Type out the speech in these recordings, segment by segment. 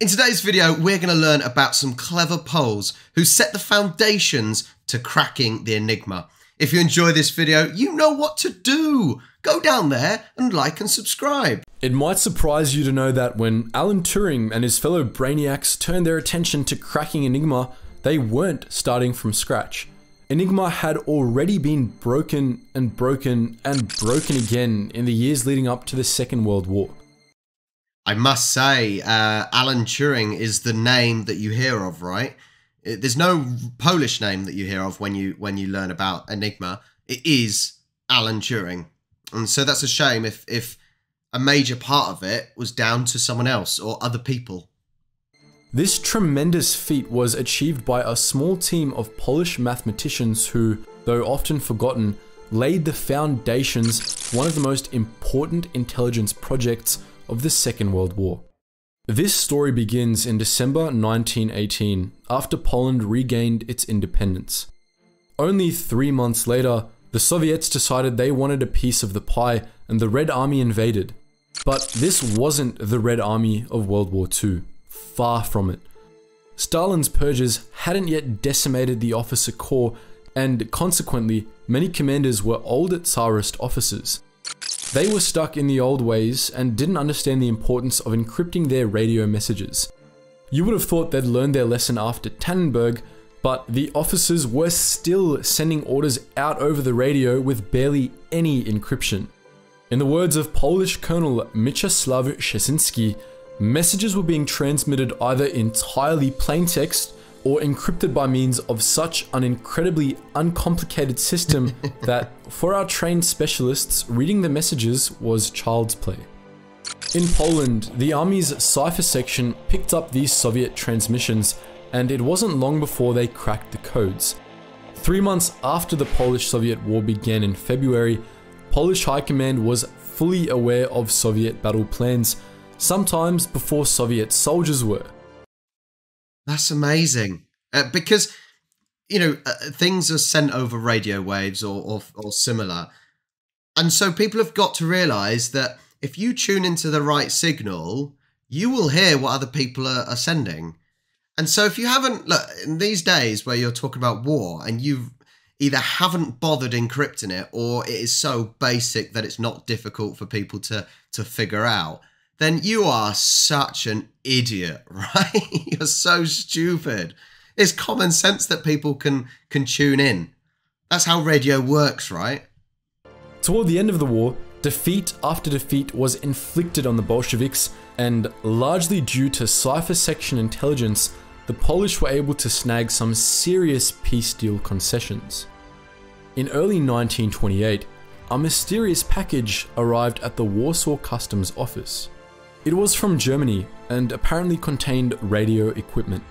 In today's video, we're going to learn about some clever Poles who set the foundations to cracking the Enigma. If you enjoy this video, you know what to do. Go down there and like and subscribe. It might surprise you to know that when Alan Turing and his fellow brainiacs turned their attention to cracking Enigma, they weren't starting from scratch. Enigma had already been broken and broken and broken again in the years leading up to the Second World War. I must say, Alan Turing is the name that you hear of, right? There's no Polish name that you hear of when you learn about Enigma. It is Alan Turing. And so that's a shame if a major part of it was down to someone else or other people. This tremendous feat was achieved by a small team of Polish mathematicians who, though often forgotten, laid the foundations for one of the most important intelligence projects of the Second World War. This story begins in December 1918, after Poland regained its independence. Only 3 months later, the Soviets decided they wanted a piece of the pie and the Red Army invaded. But this wasn't the Red Army of World War II. Far from it. Stalin's purges hadn't yet decimated the officer corps, and consequently, many commanders were old Tsarist officers. They were stuck in the old ways and didn't understand the importance of encrypting their radio messages. You would have thought they'd learned their lesson after Tannenberg, but the officers were still sending orders out over the radio with barely any encryption. In the words of Polish Colonel Mieczysław Szczesinski, messages were being transmitted either entirely plain text or encrypted by means of such an incredibly uncomplicated system that, for our trained specialists, reading the messages was child's play. In Poland, the army's Cipher Section picked up these Soviet transmissions, and it wasn't long before they cracked the codes. 3 months after the Polish-Soviet War began in February, Polish High Command was fully aware of Soviet battle plans, sometimes before Soviet soldiers were. That's amazing, because, you know, things are sent over radio waves or similar. And so people have got to realize that if you tune into the right signal, you will hear what other people are sending. And so if you haven't, look, in these days where you're talking about war and you either haven't bothered encrypting it or it is so basic that it's not difficult for people to figure out, then you are such an idiot, right? You're so stupid. It's common sense that people can tune in. That's how radio works, right? Toward the end of the war, defeat after defeat was inflicted on the Bolsheviks, and largely due to Cipher Section intelligence, the Polish were able to snag some serious peace deal concessions. In early 1928, a mysterious package arrived at the Warsaw Customs Office. It was from Germany and apparently contained radio equipment.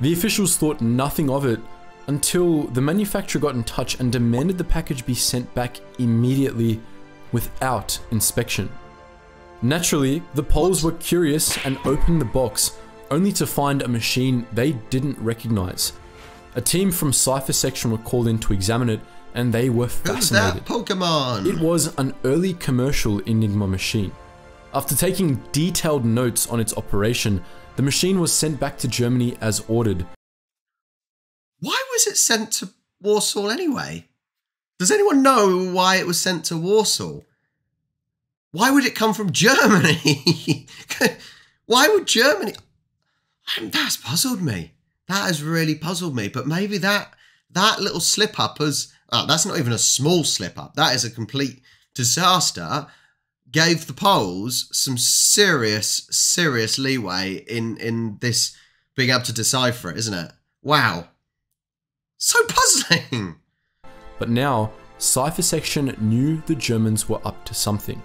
The officials thought nothing of it until the manufacturer got in touch and demanded the package be sent back immediately without inspection. Naturally, the Poles were curious and opened the box only to find a machine they didn't recognize. A team from Cipher Section were called in to examine it and they were fascinated. Who's that Pokemon? It was an early commercial Enigma machine. After taking detailed notes on its operation, the machine was sent back to Germany as ordered. Why was it sent to Warsaw anyway? Does anyone know why it was sent to Warsaw? Why would it come from Germany? Why would Germany? That's puzzled me. That has really puzzled me. But maybe that little slip up was, oh, that's not even a small slip up. That is a complete disaster. Gave the Poles some serious leeway in this being able to decipher it, isn't it? Wow. So puzzling. But now, Cipher Section knew the Germans were up to something.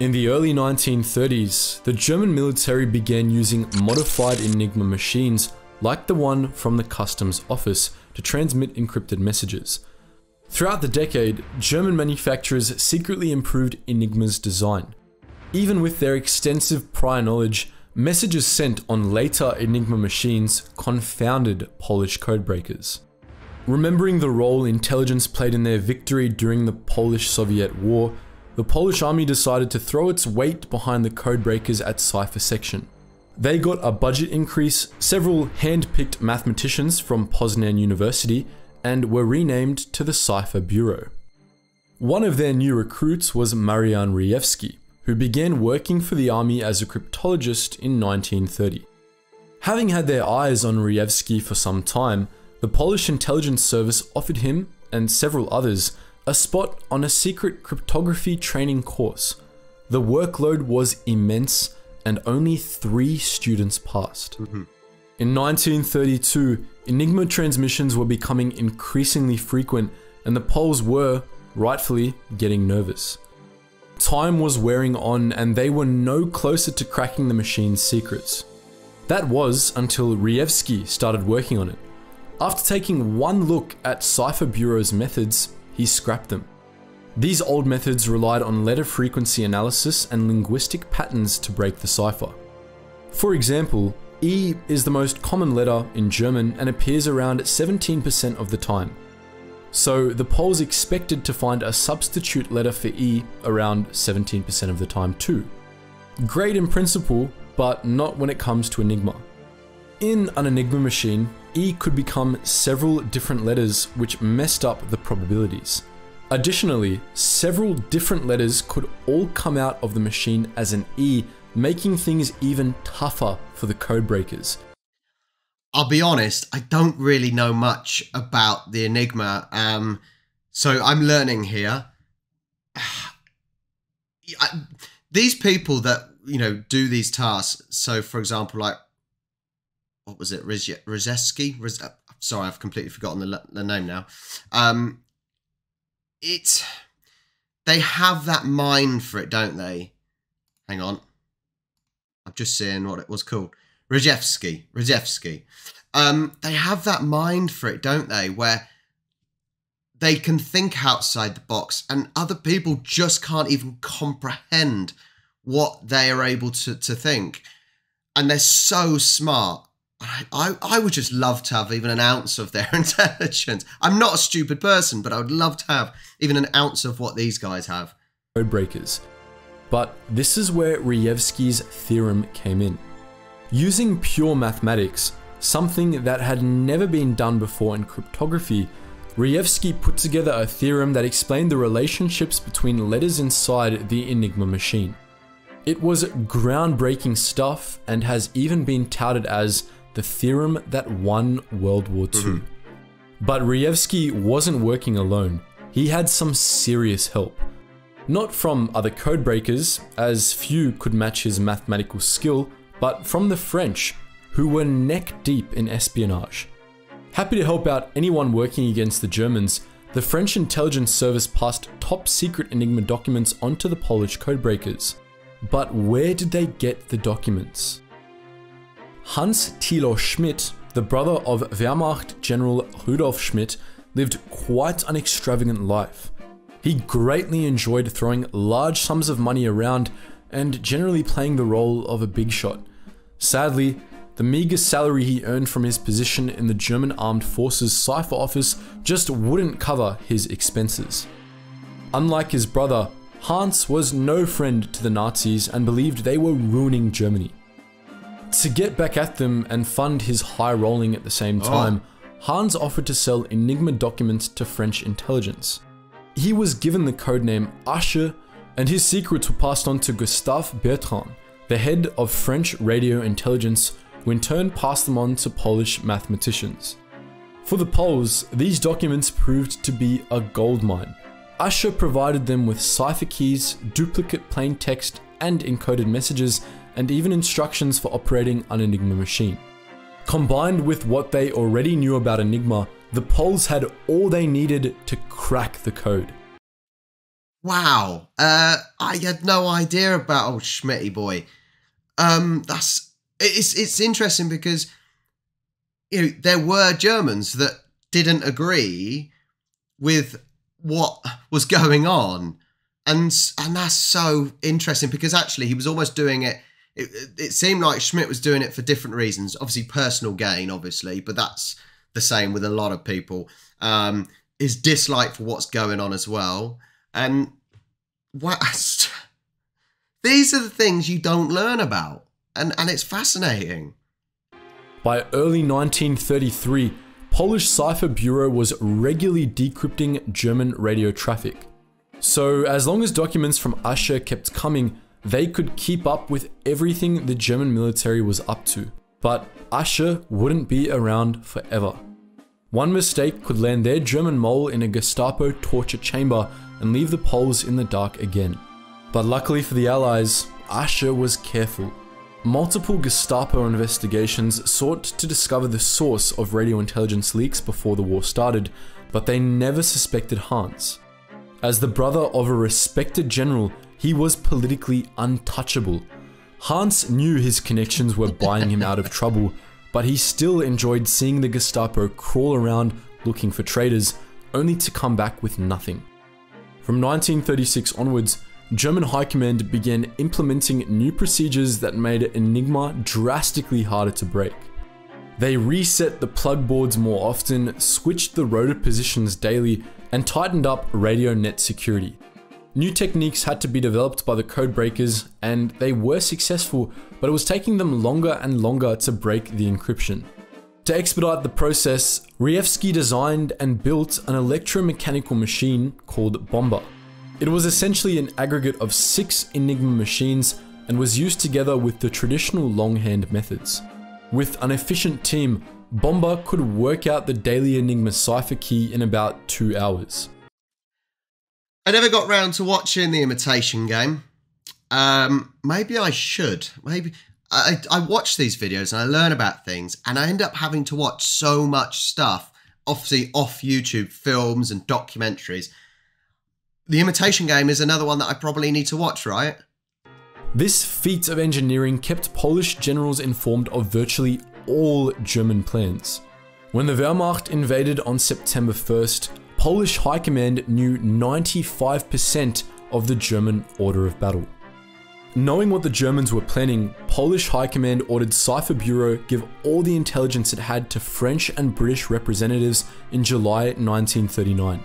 In the early 1930s, the German military began using modified Enigma machines like the one from the customs office to transmit encrypted messages. Throughout the decade, German manufacturers secretly improved Enigma's design. Even with their extensive prior knowledge, messages sent on later Enigma machines confounded Polish codebreakers. Remembering the role intelligence played in their victory during the Polish-Soviet War, the Polish army decided to throw its weight behind the codebreakers at Cipher Section. They got a budget increase, several hand-picked mathematicians from Poznan University, and were renamed to the Cipher Bureau. One of their new recruits was Marian Rejewski, who began working for the army as a cryptologist in 1930. Having had their eyes on Rejewski for some time, the Polish intelligence service offered him, and several others, a spot on a secret cryptography training course. The workload was immense, and only 3 students passed. In 1932, Enigma transmissions were becoming increasingly frequent, and the Poles were, rightfully, getting nervous. Time was wearing on, and they were no closer to cracking the machine's secrets. That was until Rejewski started working on it. After taking one look at Cipher Bureau's methods, he scrapped them. These old methods relied on letter frequency analysis and linguistic patterns to break the cipher. For example, E is the most common letter in German and appears around 17% of the time. So the Poles expected to find a substitute letter for E around 17% of the time too. Great in principle, but not when it comes to Enigma. In an Enigma machine, E could become several different letters, which messed up the probabilities. Additionally, several different letters could all come out of the machine as an E, making things even tougher for the codebreakers. I'll be honest, I don't really know much about the Enigma, so I'm learning here. These people that, you know, do these tasks, so for example, like, what was it, Rejewski? Sorry, I've completely forgotten the name now. They have that mind for it, don't they? Hang on. I'm just seeing what it was called. Rejewski. They have that mind for it, don't they? Where they can think outside the box and other people just can't even comprehend what they are able to think. And they're so smart. I would just love to have even an ounce of their intelligence. I'm not a stupid person, but I would love to have even an ounce of what these guys have. Codebreakers. But this is where Rejewski's theorem came in. Using pure mathematics, something that had never been done before in cryptography, Rejewski put together a theorem that explained the relationships between letters inside the Enigma machine. It was groundbreaking stuff and has even been touted as the theorem that won World War II. But Rejewski wasn't working alone. He had some serious help. Not from other codebreakers, as few could match his mathematical skill, but from the French, who were neck deep in espionage. Happy to help out anyone working against the Germans, the French intelligence service passed top secret Enigma documents onto the Polish codebreakers. But where did they get the documents? Hans-Thilo Schmidt, the brother of Wehrmacht General Rudolf Schmidt, lived quite an extravagant life. He greatly enjoyed throwing large sums of money around and generally playing the role of a big shot. Sadly, the meager salary he earned from his position in the German Armed Forces Cipher Office just wouldn't cover his expenses. Unlike his brother, Hans was no friend to the Nazis and believed they were ruining Germany. To get back at them and fund his high rolling at the same time, Hans offered to sell Enigma documents to French intelligence. He was given the codename Asché, and his secrets were passed on to Gustave Bertrand, the head of French radio intelligence, who in turn passed them on to Polish mathematicians. For the Poles, these documents proved to be a goldmine. Asché provided them with cipher keys, duplicate plain text and encoded messages, and even instructions for operating an Enigma machine. Combined with what they already knew about Enigma, the Poles had all they needed to crack the code. Wow, I had no idea about old Schmitty boy. It's interesting because, you know, there were Germans that didn't agree with what was going on, and that's so interesting because actually he was almost doing it. It seemed like Schmidt was doing it for different reasons. Obviously, personal gain, obviously, but that's the same with a lot of people. His dislike for what's going on as well. And what? These are the things you don't learn about, and it's fascinating. By early 1933, Polish Cipher Bureau was regularly decrypting German radio traffic. So as long as documents from Asché kept coming, they could keep up with everything the German military was up to. But Asché wouldn't be around forever. One mistake could land their German mole in a Gestapo torture chamber and leave the Poles in the dark again. But luckily for the Allies, Asché was careful. Multiple Gestapo investigations sought to discover the source of radio intelligence leaks before the war started, but they never suspected Hans. As the brother of a respected general, he was politically untouchable. Hans knew his connections were buying him out of trouble, but he still enjoyed seeing the Gestapo crawl around looking for traitors, only to come back with nothing. From 1936 onwards, German High Command began implementing new procedures that made Enigma drastically harder to break. They reset the plug boards more often, switched the rotor positions daily, and tightened up radio net security. New techniques had to be developed by the code breakers, and they were successful, but it was taking them longer and longer to break the encryption. To expedite the process, Rejewski designed and built an electromechanical machine called Bomba. It was essentially an aggregate of 6 Enigma machines and was used together with the traditional longhand methods. With an efficient team, Bomba could work out the daily Enigma cipher key in about 2 hours. I never got round to watching The Imitation Game. Maybe I should. Maybe I watch these videos and I learn about things, and I end up having to watch so much stuff, obviously off YouTube, films and documentaries. The Imitation Game is another one that I probably need to watch, right? This feat of engineering kept Polish generals informed of virtually all German plans. When the Wehrmacht invaded on September 1st, Polish High Command knew 95% of the German order of battle. Knowing what the Germans were planning, Polish High Command ordered Cipher Bureau give all the intelligence it had to French and British representatives in July 1939.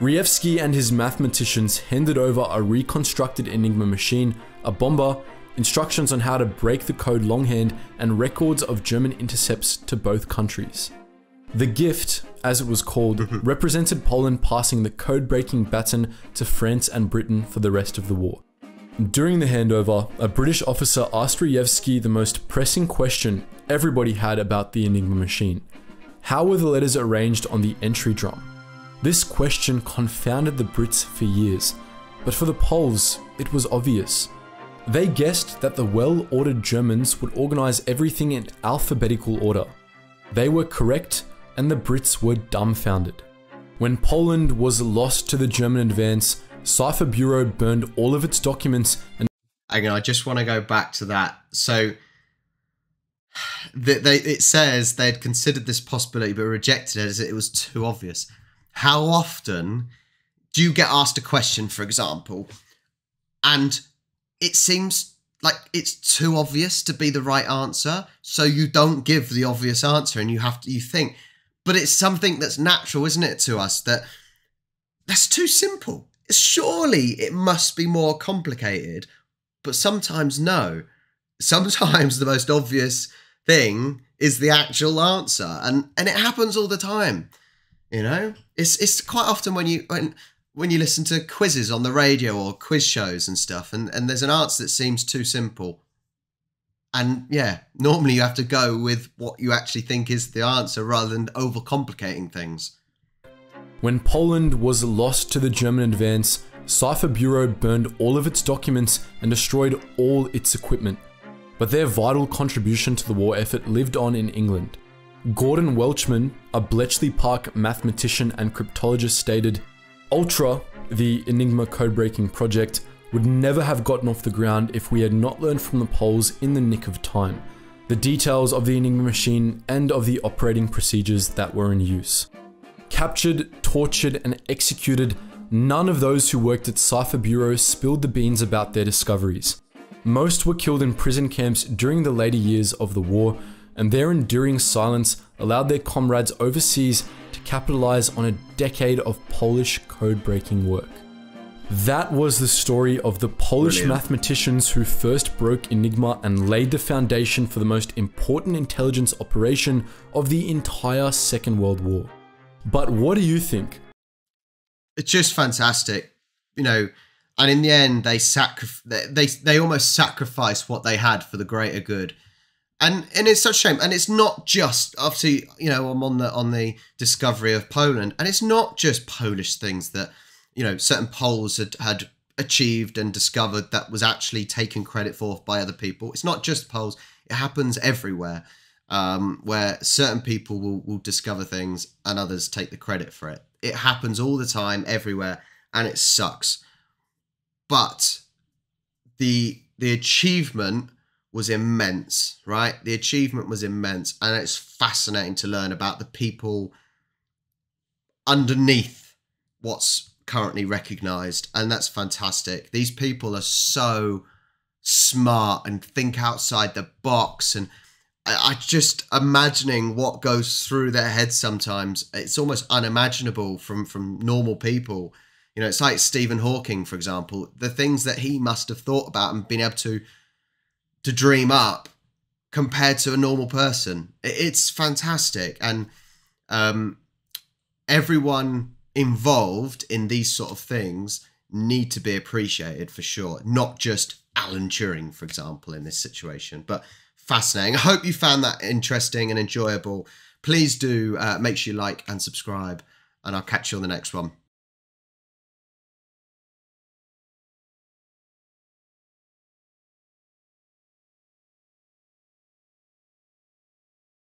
Rejewski and his mathematicians handed over a reconstructed Enigma machine, a Bomba, instructions on how to break the code longhand, and records of German intercepts to both countries. The gift, as it was called, represented Poland passing the code-breaking baton to France and Britain for the rest of the war. During the handover, a British officer asked Rejewski the most pressing question everybody had about the Enigma machine. How were the letters arranged on the entry drum? This question confounded the Brits for years, but for the Poles, it was obvious. They guessed that the well-ordered Germans would organize everything in alphabetical order. They were correct, and the Brits were dumbfounded. When Poland was lost to the German advance, Cipher Bureau burned all of its documents and— Hang on, I just want to go back to that. So, it says they'd considered this possibility but rejected it as it was too obvious. How often do you get asked a question, for example, and it seems like it's too obvious to be the right answer, so you don't give the obvious answer and you have to, you think, but it's something that's natural, isn't it, to us, that's too simple. Surely it must be more complicated, but sometimes no. Sometimes the most obvious thing is the actual answer, and it happens all the time. You know, it's quite often when you listen to quizzes on the radio or quiz shows and stuff, and there's an answer that seems too simple. And yeah, normally you have to go with what you actually think is the answer rather than overcomplicating things. When Poland was lost to the German advance, Cipher Bureau burned all of its documents and destroyed all its equipment. But their vital contribution to the war effort lived on in England. Gordon Welchman, a Bletchley Park mathematician and cryptologist, stated, "Ultra, the Enigma code-breaking project, would never have gotten off the ground if we had not learned from the Poles in the nick of time, the details of the Enigma machine and of the operating procedures that were in use." Captured, tortured, and executed, none of those who worked at Cipher Bureau spilled the beans about their discoveries. Most were killed in prison camps during the later years of the war, and their enduring silence allowed their comrades overseas to capitalize on a decade of Polish code-breaking work. That was the story of the Polish mathematicians who first broke Enigma and laid the foundation for the most important intelligence operation of the entire Second World War. But what do you think? It's just fantastic, you know, and in the end, they almost sacrificed what they had for the greater good. And it's such a shame. And it's not just, obviously, you know, I'm on the discovery of Poland, and it's not just Polish things that, you know, certain Poles had achieved and discovered that was actually taken credit for by other people. It's not just Poles. It happens everywhere, where certain people will discover things and others take the credit for it. It happens all the time, everywhere, and it sucks. But the achievement was immense, right? The achievement was immense, and it's fascinating to learn about the people underneath what's currently recognized, and that's fantastic. These people are so smart and think outside the box, and I just imagining what goes through their heads sometimes. It's almost unimaginable from normal people. You know, it's like Stephen Hawking, for example, the things that he must have thought about and been able to dream up compared to a normal person. It's fantastic. And everyone involved in these sort of things need to be appreciated for sure. Not just Alan Turing, for example, in this situation, but fascinating. I hope you found that interesting and enjoyable. Please do make sure you like and subscribe, and I'll catch you on the next one.